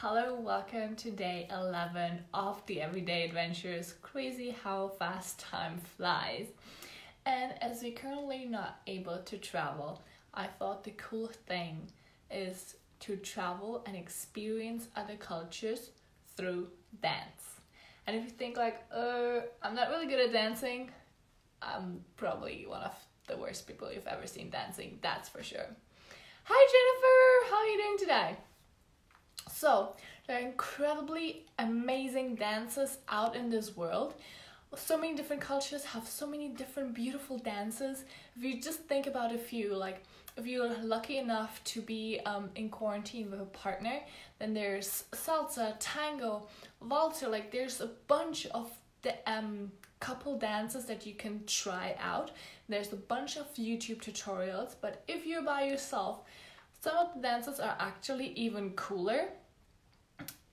Hello, welcome to day 11 of the Everyday Adventures. Crazy how fast time flies. And as we're currently not able to travel, I thought the cool thing is to travel and experience other cultures through dance. And if you think like, I'm not really good at dancing, I'm probably one of the worst people you've ever seen dancing, that's for sure. Hi Jennifer, how are you doing today? So, there are incredibly amazing dances out in this world. So many different cultures have so many different beautiful dances. If you just think about a few, like if you're lucky enough to be in quarantine with a partner, then there's salsa, tango, waltz, like there's a bunch of the couple dances that you can try out. There's a bunch of YouTube tutorials, but if you're by yourself, some of the dances are actually even cooler.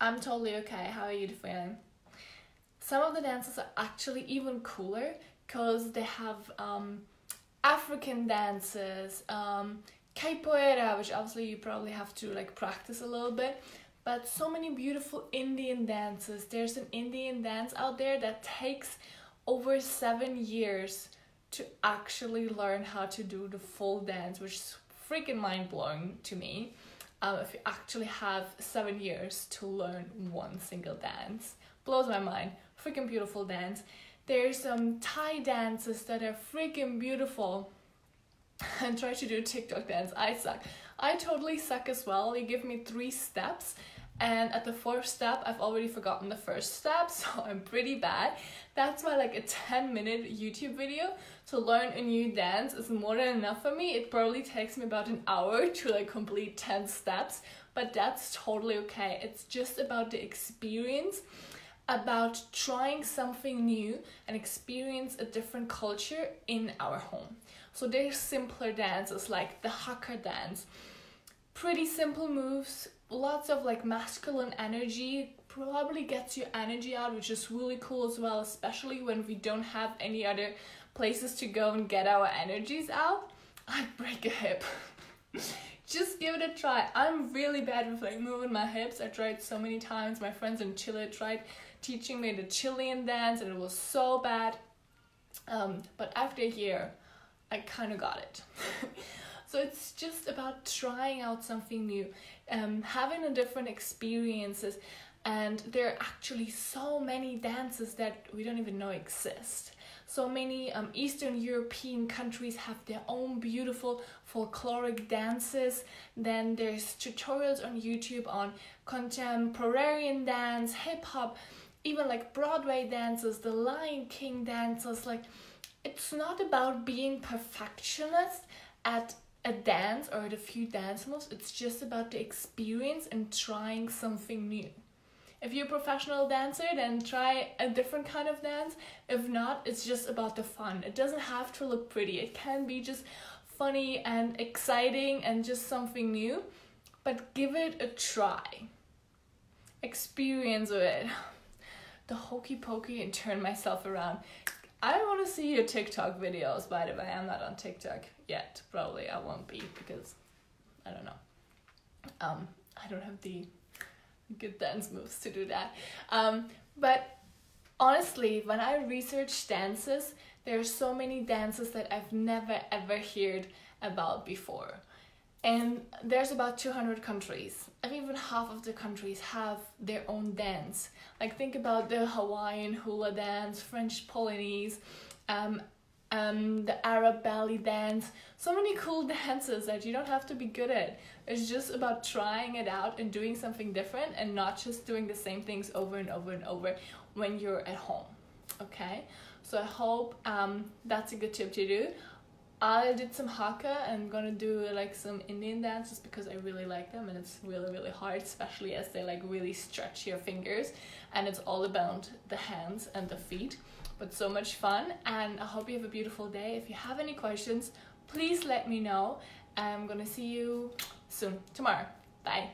I'm totally okay, how are you feeling? Some of the dances are actually even cooler because they have African dances, capoeira, which obviously you probably have to like practice a little bit, but so many beautiful Indian dances. There's an Indian dance out there that takes over 7 years to actually learn how to do the full dance, which is freaking mind-blowing to me. If you actually have 7 years to learn one single dance, blows my mind. Freaking beautiful dance. There's some Thai dances that are freaking beautiful. And try to do a TikTok dance, I suck. I totally suck as well. You give me 3 steps and at the 4th step I've already forgotten the 1st step, so I'm pretty bad. That's why like a 10-minute YouTube video to learn a new dance is more than enough for me. It probably takes me about an hour to like complete 10 steps, but that's totally okay. It's just about the experience, about trying something new and experience a different culture in our home. So there's simpler dances like the haka dance. Pretty simple moves, lots of like masculine energy, probably gets your energy out, which is really cool as well, especially when we don't have any other places to go and get our energies out. I'd break a hip. Just give it a try. I'm really bad with like moving my hips. I tried so many times. My friends in Chile tried teaching me the Chilean dance and it was so bad. But after a year, I kind of got it. So it's just about trying out something new, having a different experiences, and there are actually so many dances that we don't even know exist. So many Eastern European countries have their own beautiful folkloric dances. Then there's tutorials on YouTube on contemporary dance, hip-hop, even like Broadway dances, the Lion King dances. Like, it's not about being perfectionist at a dance or at a few dance moves. It's just about the experience and trying something new. If you're a professional dancer, then try a different kind of dance. If not, it's just about the fun. It doesn't have to look pretty. It can be just funny and exciting and just something new, but give it a try. Experience with it. The hokey pokey and turn myself around. I want to see your TikTok videos, by the way. I'm not on TikTok yet. Probably I won't be because I don't know. I don't have the good dance moves to do that. But honestly, when I research dances, there are so many dances that I've never ever heard about before. And there's about 200 countries, and even half of the countries have their own dance. Like think about the Hawaiian hula dance, French Polynese, the Arab belly dance. So many cool dances that you don't have to be good at. It's just about trying it out and doing something different and not just doing the same things over and over and over when you're at home, okay? So I hope that's a good tip to do. I did some haka and gonna do like some Indian dances because I really like them and it's really hard, especially as they like really stretch your fingers and it's all about the hands and the feet, but so much fun. And I hope you have a beautiful day. If you have any questions, please let me know. I'm gonna see you soon, tomorrow. Bye.